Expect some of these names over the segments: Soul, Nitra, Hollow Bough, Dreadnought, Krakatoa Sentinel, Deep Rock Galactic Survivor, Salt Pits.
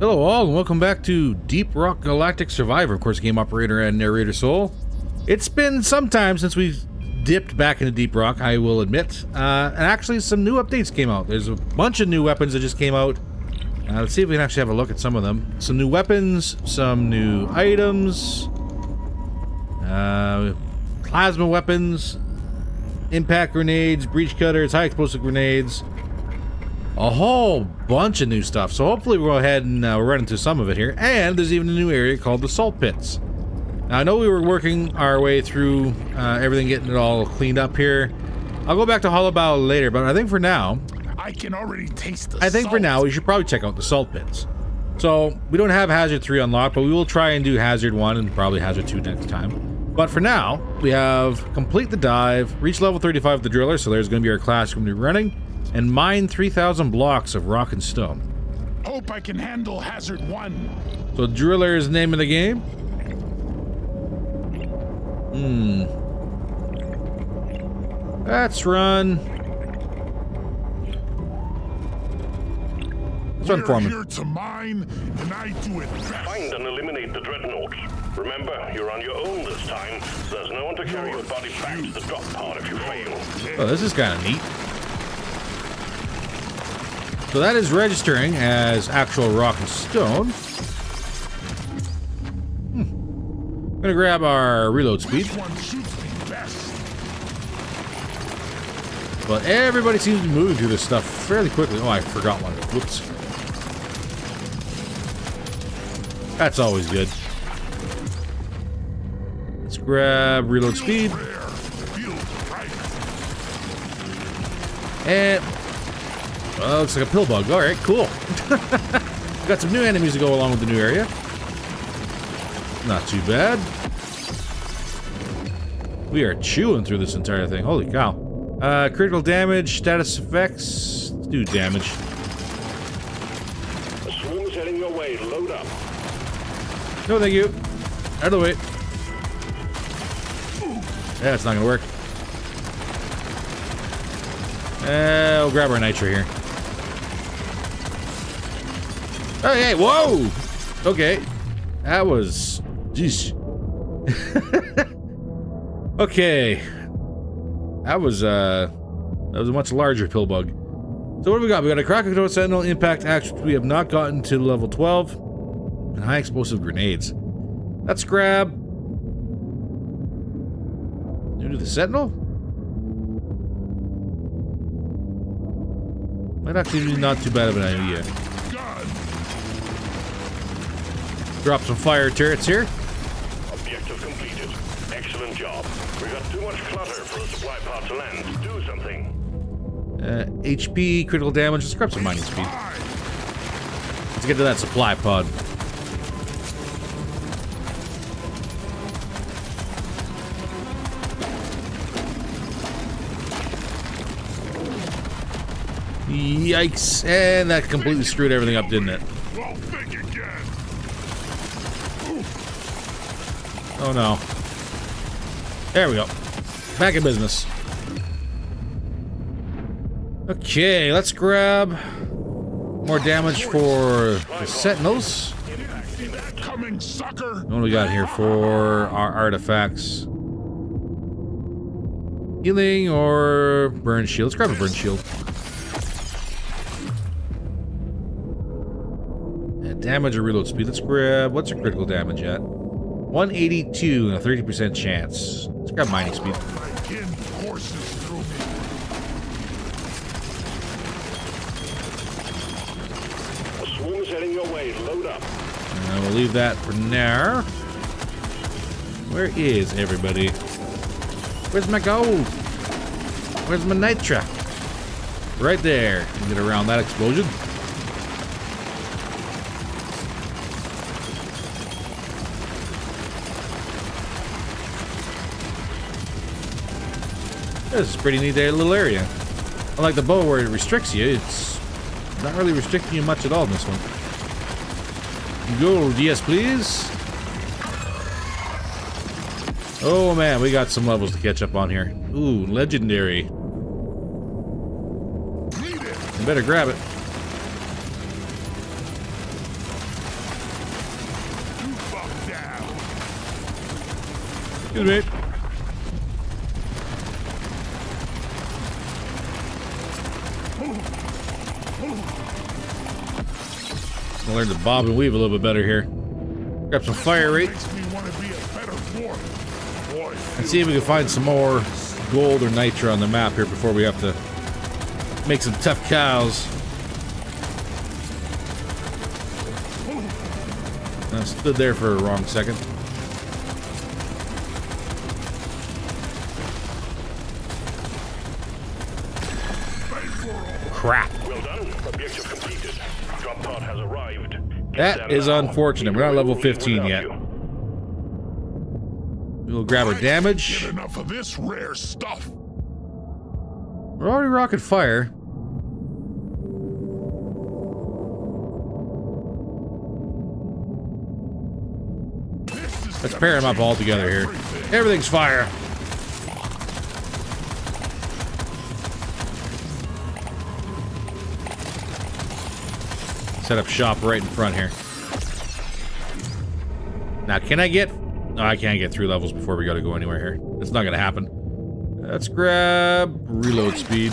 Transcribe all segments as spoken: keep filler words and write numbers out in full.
Hello all, and welcome back to Deep Rock Galactic Survivor. Of course, game operator and narrator Soul. It's been some time since we've dipped back into Deep Rock, I will admit. Uh, and actually, some new updates came out. There's a bunch of new weapons that just came out. Uh, let's see if we can actually have a look at some of them. Some new weapons, some new items, uh, plasma weapons, impact grenades, breach cutters, high explosive grenades. A whole bunch of new stuff. So hopefully we'll go ahead and uh, run into some of it here. And there's even a new area called the Salt Pits. Now, I know we were working our way through uh, everything, getting it all cleaned up here. I'll go back to Hollow Bough later, but I think for now... I can already taste the I think salt. For now, we should probably check out the Salt Pits. So, we don't have Hazard three unlocked, but we will try and do Hazard one and probably Hazard two next time. But for now, we have complete the dive, reach level thirty-five of the driller, so there's going to be our class we're going to be running, and mine three thousand blocks of rock and stone. Hope I can handle Hazard one. So, driller is the name of the game. Hmm. Let's run. We're here to mine, and I do it best. Find and eliminate the dreadnoughts. Remember, you're on your own this time. There's no one to carry your body back to the drop pod if you fail. Oh, this is kind of neat. So that is registering as actual rock and stone. Hmm. I'm gonna grab our reload speed. Which one shoots me best? But everybody seems to be moving through this stuff fairly quickly. Oh, I forgot one. Whoops. That's always good. Let's grab reload speed. And... well, looks like a pill bug. Alright, cool. Got some new enemies to go along with the new area. Not too bad. We are chewing through this entire thing. Holy cow. Uh, critical damage, status effects. Let's do damage. A swarm is heading your way. Load up. No, thank you. Out of the way. Yeah, it's not going to work. Uh, we'll grab our nitro here. Oh, hey, whoa! Okay. That was... jeez. Okay. That was, uh... that was a much larger pill bug. So what do we got? We got a Krakatoa Sentinel impact action. We have not gotten to level twelve. And high explosive grenades. Let's grab... new to the Sentinel? Might actually be not too bad of an idea. Drop some fire turrets here. Objective completed. Excellent job. We got too much clutter for a supply pod to land. Do something. Uh, H P, critical damage, let's grab some mining speed. Let's get to that supply pod. Yikes. And that completely screwed everything up, didn't it? Oh no. There we go. Back in business. Okay, let's grab more damage for the Sentinels. What do we got here for our artifacts? Healing or burn shield? Let's grab a burn shield. Damage or reload speed. Let's grab... what's your critical damage at? one eighty-two and a thirty percent chance. Let's grab mining speed. The swarm is heading your way. Load up. And we'll leave that for now. Where is everybody? Where's my gold? Where's my nitra? Right there. Can get around that explosion. This is pretty neat there, little area. Unlike the bow where it restricts you, it's not really restricting you much at all in this one. Gold, yes please. Oh man, we got some levels to catch up on here. Ooh, legendary. You better grab it. Excuse me. I'm gonna learn to bob and weave a little bit better here. Grab some fire rate. And see if we can find some more gold or nitra on the map here before we have to make some tough cows. I stood there for a wrong second. Crap. Well done. Objective completed. Drop pod has arrived. That is unfortunate. We're not level fifteen yet. We'll grab our damage. Get enough of this rare stuff. We're already rocking fire. Let's pair them up all together here. Everything's fire. Set up shop right in front here. Now, can I get... No, I can't get three levels before we gotta go anywhere here. It's not gonna happen. Let's grab reload speed.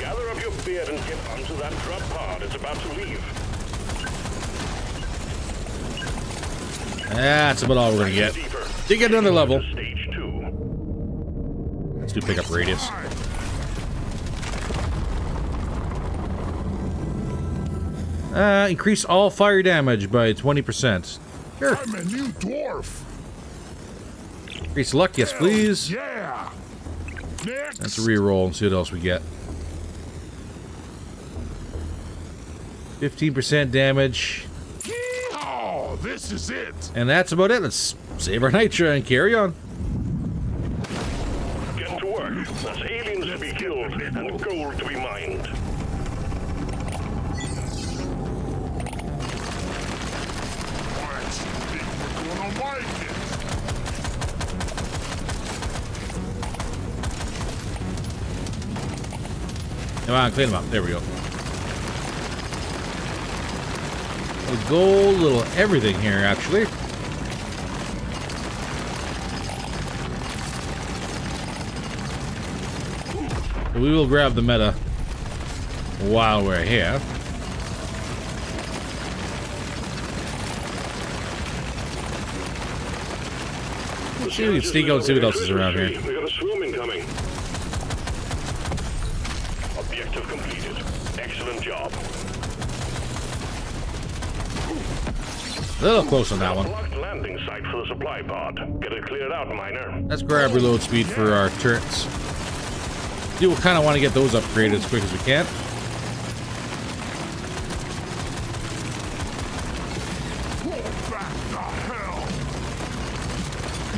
Gather up your beard and get onto that drop pod. It's about to leave. That's about all we're gonna get. Did get another level. Let's do pick up radius. Uh, increase all fire damage by twenty percent. Sure. I'm a new dwarf. Increase luck, yes please. Yeah. Next. Let's reroll and see what else we get. fifteen percent damage. This is it. And that's about it. Let's save our nitra and carry on. Get to work. That's aliens to be killed and gold to be mined. Come on, clean them up. There we go. Little gold, little everything here, actually. So we will grab the meta while we're here. See if we can sneak out and see what else is around here. We got a swarm incoming. Objective completed. Excellent job. A little close on that one. Landing site for the supply pod. Get it cleared out, miner. Let's grab reload speed for our turrets. Do we kind of want to get those upgraded as quick as we can?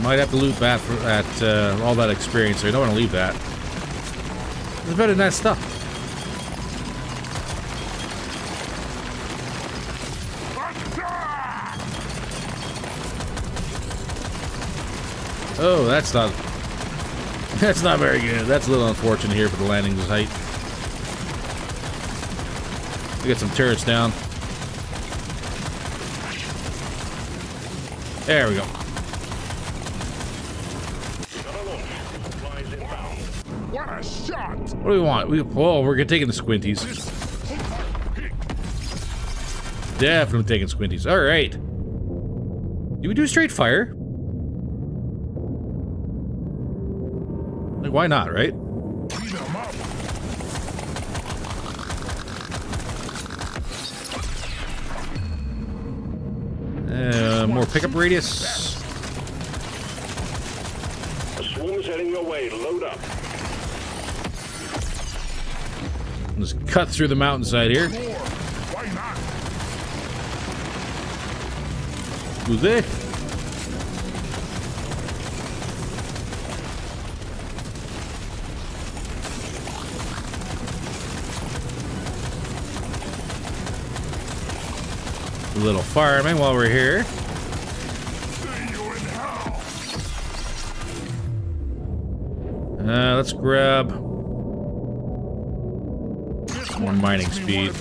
Might have to loot that for that uh, all that experience, so you don't want to leave that. There's better than that stuff. Oh, that's not that's not very good. That's a little unfortunate here for the landing height. We got some turrets down. There we go. What a shot! What do we want? We oh, we're taking the squinties. Definitely taking squinties. All right. Do we do straight fire? Why not, right? Uh, more pickup radius. A swarm is heading your way. Load up. Let's cut through the mountainside here. Why not? Who's there? Little farming while we're here. Uh, let's grab more mining speed.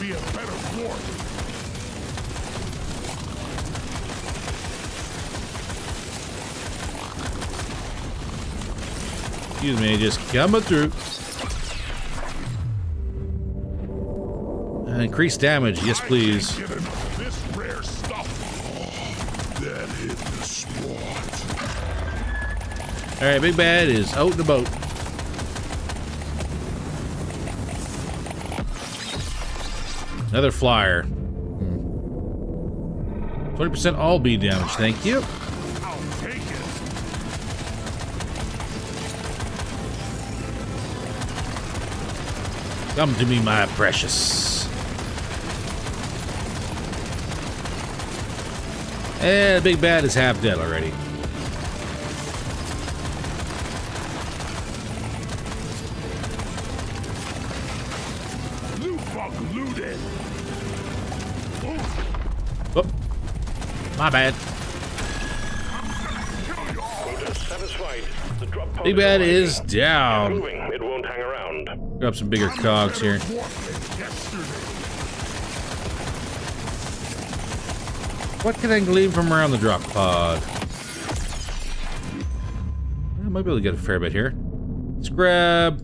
excuse me, just coming through. Uh, increase damage, yes please. This rare stuff. That hit the spot. Alright, Big Bad is out in the boat. Another flyer. twenty percent all bead damage, thank you. I'll take it. Come to me, my precious. Eh, the Big Bad is half dead already. My bad. Big Bad is down. Grab some bigger cogs here. What can I glean from around the drop pod? I might be able to get a fair bit here. Let's grab.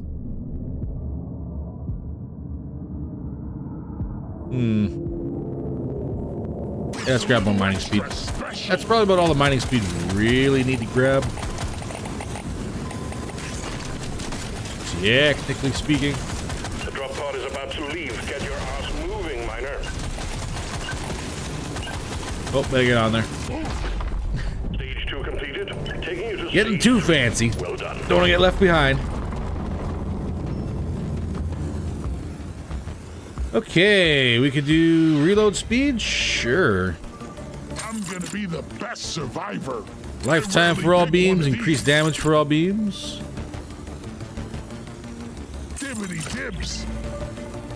Hmm. Let's grab more mining speed. That's probably about all the mining speed we really need to grab. Technically speaking. The drop pod is about to leave. Get your ass moving, miner. Oh, better get on there. Stage two completed. Taking you to Getting too fancy. Well done. Don't want to get left behind. Okay, we could do reload speed? Sure. I'm gonna be the best survivor. Lifetime really for all beams, increased damage for all beams. Dibbity dibs.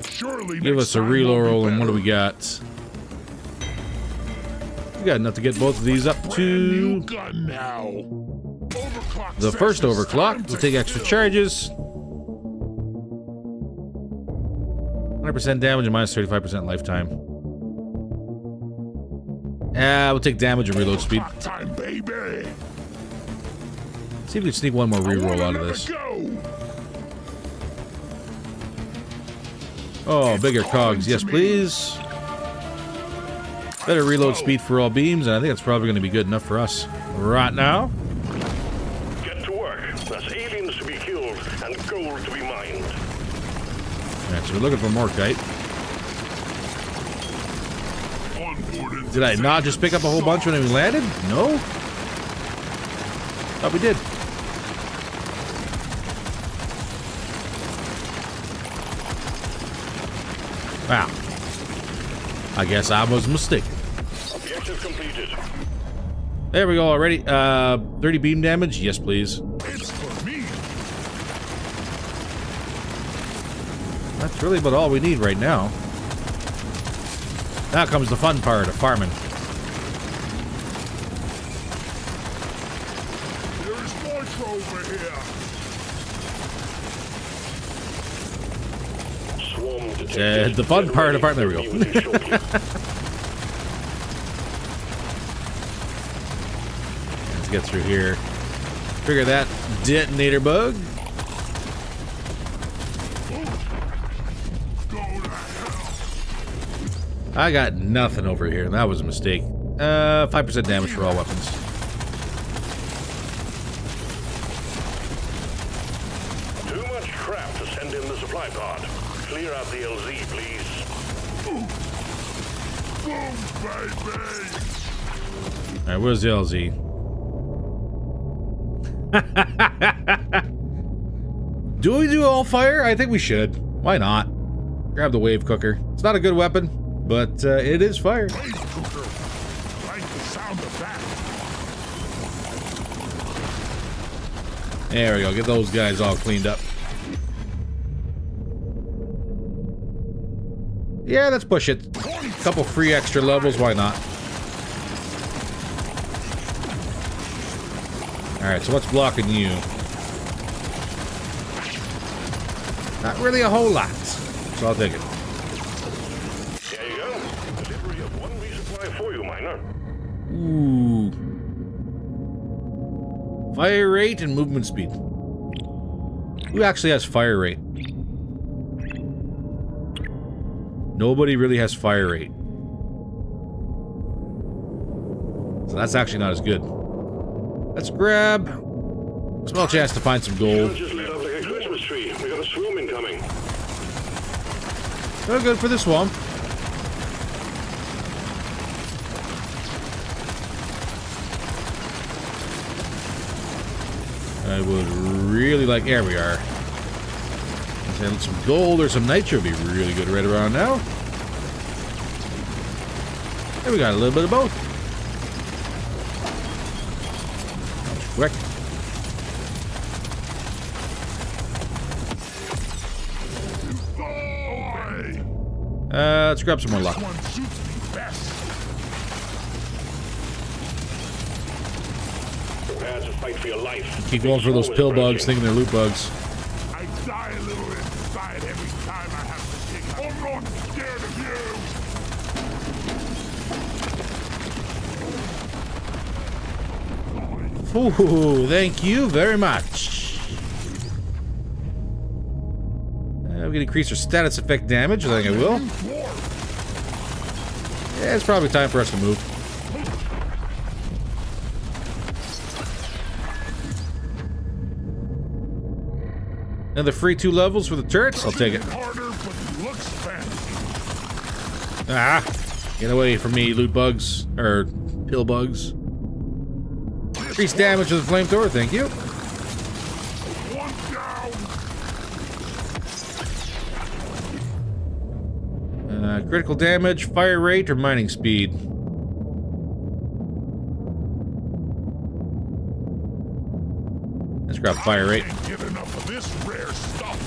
Surely give us a reload roll, and what do we got? We got enough to get both of these up to now. The first overclock. We'll take extra charges. one hundred percent damage and minus thirty-five percent lifetime. Ah, we'll take damage and reload speed. Time, baby. See if we can sneak one more reroll out of this. Oh, bigger cogs, yes please. Better reload speed for all beams, and I think that's probably going to be good enough for us right now. Get to work. There's aliens to be killed and gold to be mined. Right, so we're looking for more kite. Did I not just pick up a whole bunch when we landed? No? Thought we did. Wow. I guess I was mistaken. Objective completed. There we go already. Uh, thirty beam damage? Yes, please. That's really about all we need right now. Now comes the fun part of farming. There's more over here. Uh, the fun part of farming. There we go. Let's get through here. Trigger that detonator bug. I got nothing over here. That was a mistake. Uh, five percent damage for all weapons. Too much crap to send in the supply pod. Clear out the L Z, please. Boom, baby. All right, where's the L Z? Do we do all fire? I think we should. Why not? Grab the wave cooker. It's not a good weapon. But uh, it is fire. There we go. Get those guys all cleaned up. Yeah, let's push it. A couple free extra levels. Why not? All right. So what's blocking you? Not really a whole lot. So I'll take it. Ooh. Fire rate and movement speed. Who actually has fire rate? Nobody really has fire rate. So that's actually not as good. Let's grab a small chance to find some gold. Oh, good for the swamp. I would really like... There we are. And some gold or some nitro would be really good right around now. And we got a little bit of both. Quick. Uh, let's grab some more luck. Keep going for those pill bugs, thinking they're loot bugs. I die a little inside every time I have to take I'm not scared of you. Ooh, thank you very much. Uh, we can increase our status effect damage, I think I will. Yeah, it's probably time for us to move. Another free two levels for the turrets? I'll take it. Ah! Get away from me, loot bugs. Or pill bugs. Increased damage to the flamethrower, thank you. Uh, critical damage, fire rate, or mining speed? Let's grab fire rate. This rare stuff.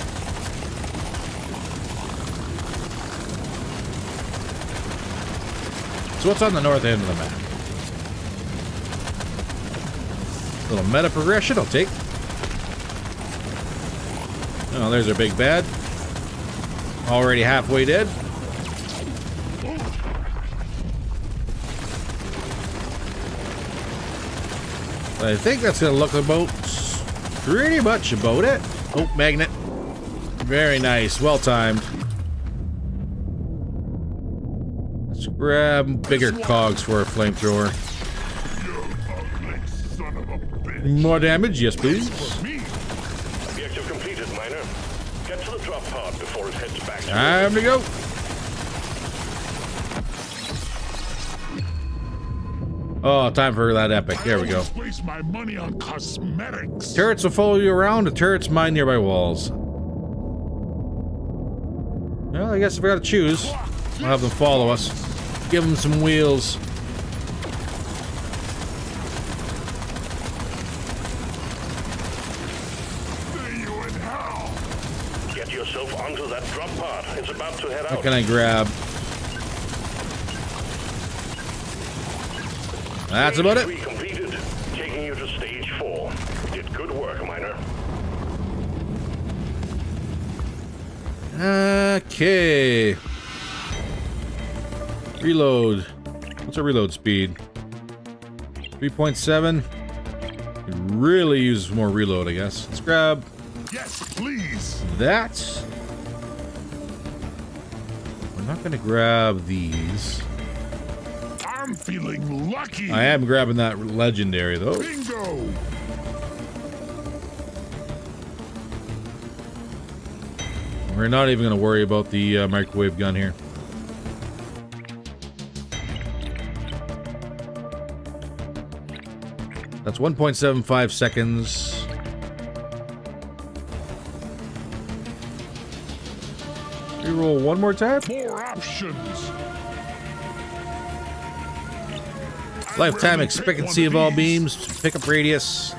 So what's on the north end of the map? A little meta progression, I'll take. Oh, there's our big bad. Already halfway dead. I think that's gonna look about pretty much about it. Oh, magnet. Very nice. Well timed. Let's grab bigger cogs for our flamethrower. More damage? Yes, please. Objective completed, miner. Get to the drop pod before it heads back. Time to go. Oh, time for that epic. There we go. My money on cosmetics. Turrets will follow you around. The turrets mine nearby walls. Well, I guess if I gotta choose, I'll have them follow us. Give them some wheels. See you in hell. Get yourself onto that drop pod. It's about to head out. What can I grab? That's about it. Completed, taking you to stage four. Did good work, miner. Okay. Reload. What's our reload speed? three point seven. Really uses more reload, I guess. Let's grab. Yes, please. That. We're not going to grab these. I'm feeling lucky. I am grabbing that legendary though. Bingo. We're not even going to worry about the uh, microwave gun here. That's one point seven five seconds. Reroll one more time. More options. Lifetime expectancy of all beams, pickup radius.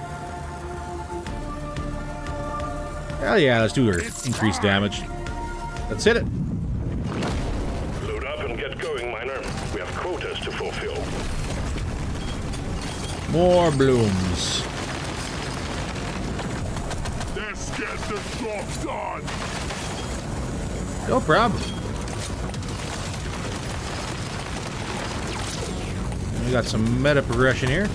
Hell yeah, let's do her increased damage. Let's hit it. Load up and get going, miner. We have quotas to fulfill. More blooms. Let's get the job done. No problem. We got some meta progression here.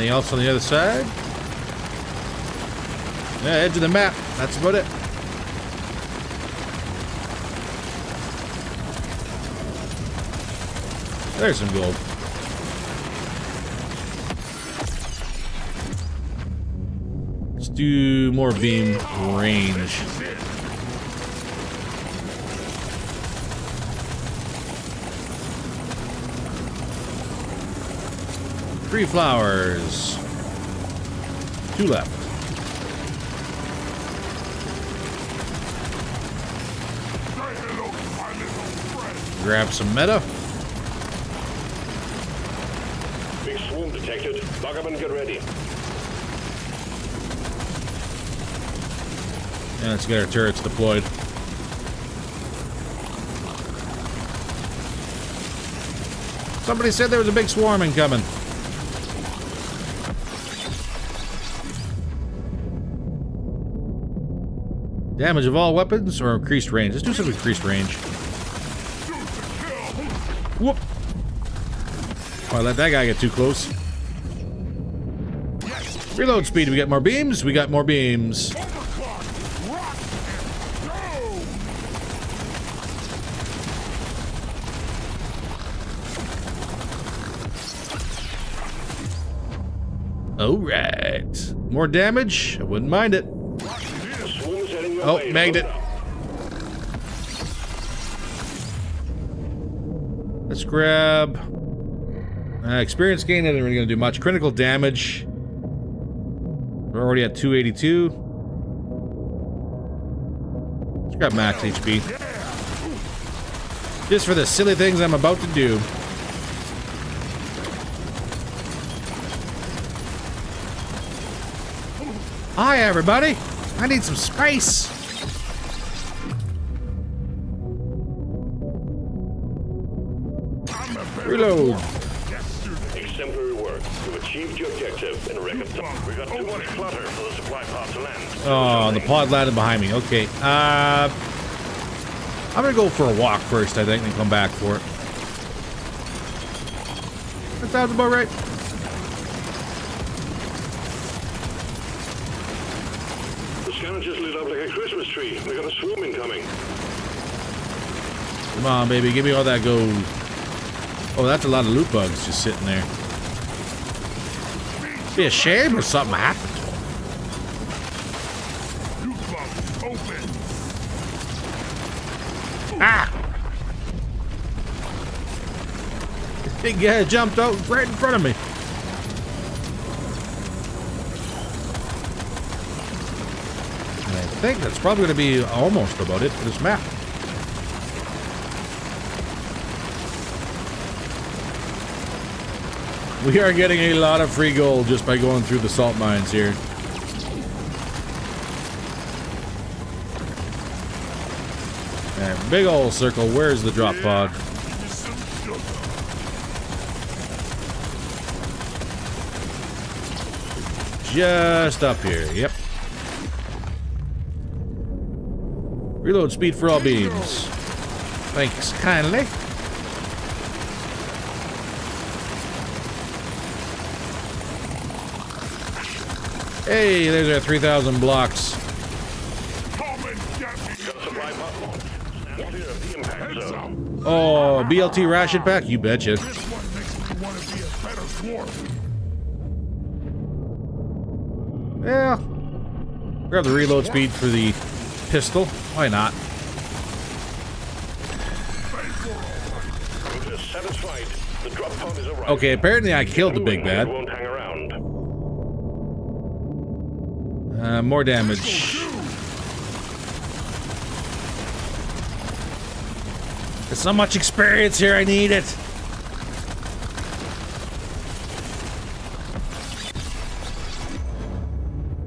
Anything else on the other side? Yeah, edge of the map. That's about it. There's some gold. Let's do more beam range. Three flowers. Two left. Grab some meta. Big swarm detected. Lock up and get ready. And let's get our turrets deployed. Somebody said there was a big swarm incoming. Damage of all weapons or increased range? Let's do some increased range. Whoop! Oh, I let that guy get too close. Reload speed. We got more beams. We got more beams. All right. More damage. I wouldn't mind it. Oh, magnet. Let's grab uh, experience gain. Isn't really gonna do much. Critical damage. We're already at two eighty-two. Let's grab max H P. Just for the silly things I'm about to do. Hi, everybody. I need some space. Reload. Exemplary work. You achieved your objective in record time. We got too much clutter for the supply pod to land. Oh, the pod landed behind me. Okay. Uh, I'm gonna go for a walk first, I think, and come back for it. That sounds about right. Just lit up like a Christmas tree. We got a swarm incoming. Come on, baby, give me all that gold. Oh, that's a lot of loot bugs just sitting there. It'd be a shame if something happened. Loot bugs open. Ah! The big guy jumped out right in front of me. I think that's probably going to be almost about it for this map. We are getting a lot of free gold just by going through the salt mines here. And big old circle. Where's the drop pod? Just up here. Yep. Reload speed for all beams. Thanks kindly. Hey, there's our three thousand blocks. Oh, B L T ration pack? You betcha. Yeah. Grab the reload speed for the pistol. Why not? Okay, apparently I killed the big bad. Uh, more damage. There's so much experience here, I need it.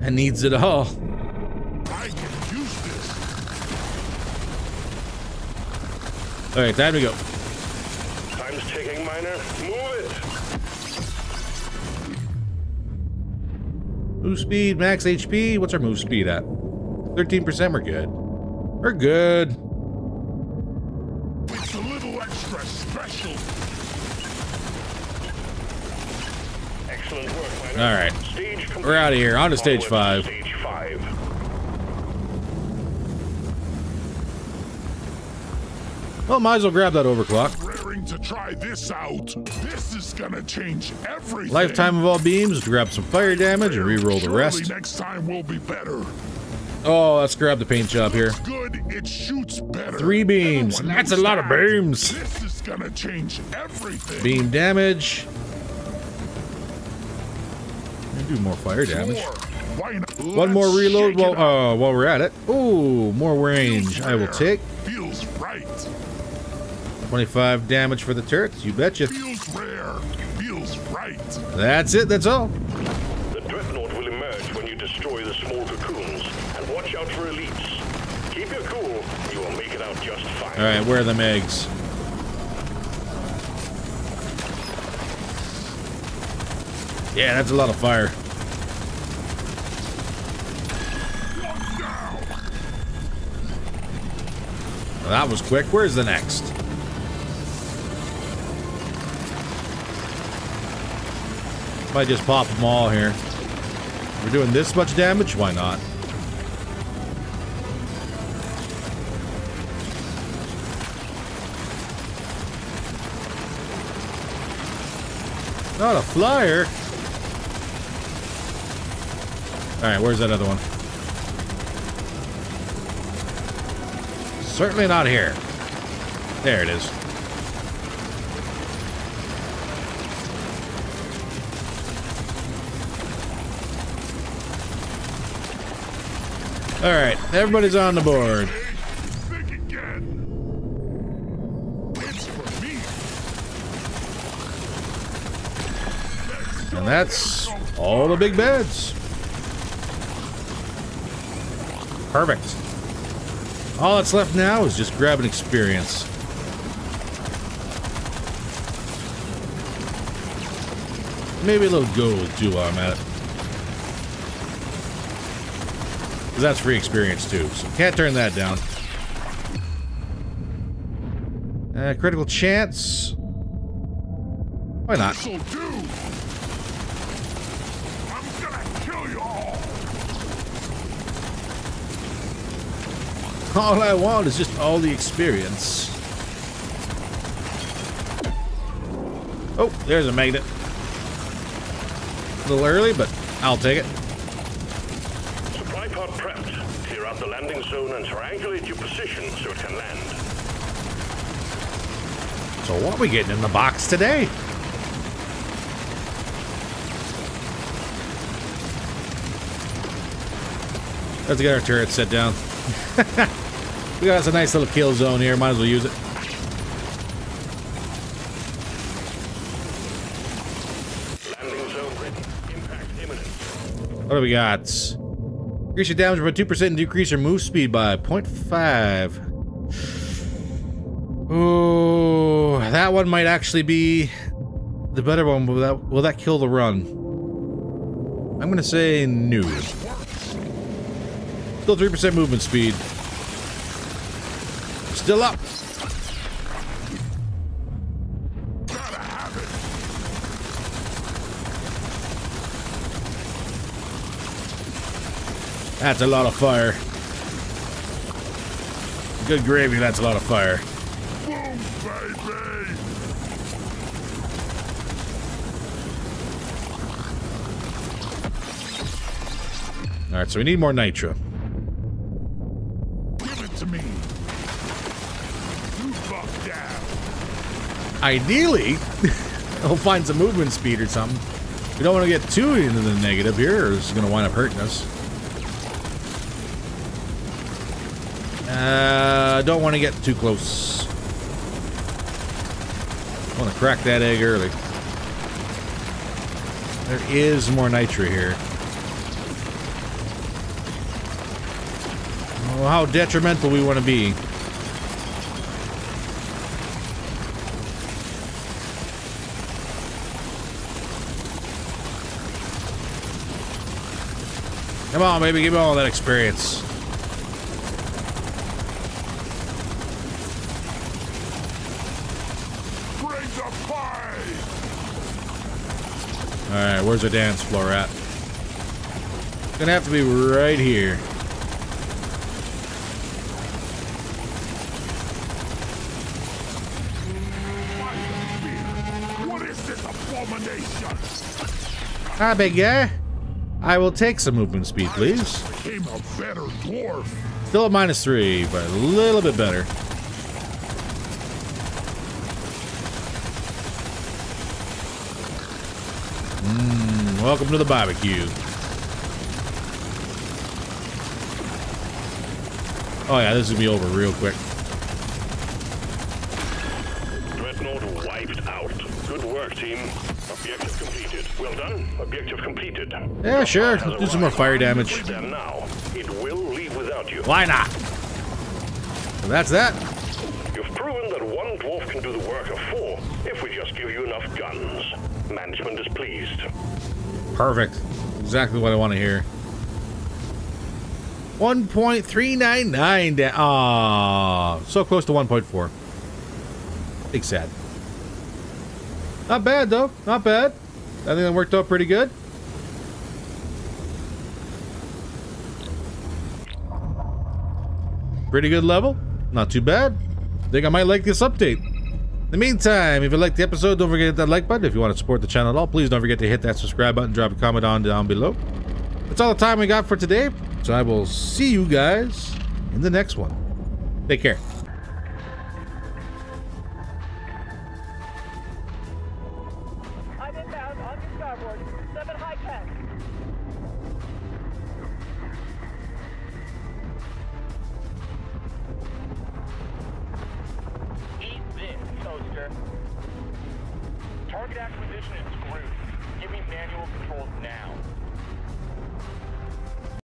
I needs it all. All right, time to go. Time's ticking, miner. Move it. Move speed, max H P. What's our move speed at? thirteen percent. We're good. We're good. It's a little extra special. Excellent work, Commander. All right. Stage complete. We're out of here. On to stage five. Stage five. Well, might as well grab that overclock. Raring to try this out. This is gonna change everything. Lifetime of all beams. Grab some fire damage and reroll the rest. Next time will be better. Oh, let's grab the paint job here. Good, it shoots better. Three beams. Everyone That's a lot of beams. This is gonna change everything. Beam damage. And do more fire damage. One more reload while uh, while we're at it. Ooh, more range. I will take. Feels right. twenty-five damage for the turrets. You betcha. Feels rare. Feels right. That's it. That's all. The Dreadnought will emerge when you destroy the small cocoons. Watch out for elites. Keep your cool. You will make it out just fine. All right, where are them eggs? Yeah, that's a lot of fire. Well, that was quick. Where's the next? Might just pop them all here. We're doing this much damage? Why not? Not a flyer. All right, where's that other one? Certainly not here. There it is. All right, everybody's on the board. And that's all the big beds. Perfect. All that's left now is just grab an experience. Maybe a little gold too while I'm at it. Because that's free experience too, so can't turn that down. Uh, critical chance. Why not? All I want is just all the experience. Oh, there's a magnet. A little early, but I'll take it. Supply pod prepped. Clear out the landing zone and triangulate your position so it can land. So what are we getting in the box today? Let's get our turret set down. We got us a nice little kill zone here. Might as well use it. Landing zone ready. Impact imminent. What do we got? Increase your damage by two percent and decrease your move speed by zero point five. Ooh, that one might actually be the better one. Will that, will that kill the run? I'm going to say no. Still three percent movement speed. Still up. Gotta have it. That's a lot of fire. Good gravy, that's a lot of fire. Boom, baby. All right, so we need more nitro. Ideally, we'll find some movement speed or something. We don't want to get too into the negative here, or it's going to wind up hurting us. Uh, don't want to get too close. Want to crack that egg early. There is more nitro here. Oh, how detrimental we want to be. Come on, baby, give me all that experience. Bring the pie. Alright, where's our dance floor at? It's gonna have to be right here. Hi, big guy. I will take some movement speed, please. Still at minus three, but a little bit better. Mmm, welcome to the barbecue. Oh yeah, this is gonna be over real quick. Dreadnought wiped out. Good work, team. Objective completed. Well done. Objective completed. Yeah, sure. Let's do some more fire damage. It will leave without you. Why not? So that's that. You've proven that one dwarf can do the work of four if we just give you enough guns. Management is pleased. Perfect. Exactly what I want to hear. one point three nine nine down. Aw, so close to one point four. Big sad. Not bad though. Not bad. I think that worked out pretty good. Pretty good level. Not too bad. I think I might like this update. In the meantime, if you liked the episode, don't forget to hit that like button. If you want to support the channel at all, please don't forget to hit that subscribe button, drop a comment down, down below. That's all the time we got for today, so I will see you guys in the next one. Take care. I'm inbound on your starboard, seven high tech. Target acquisition is screwed. Give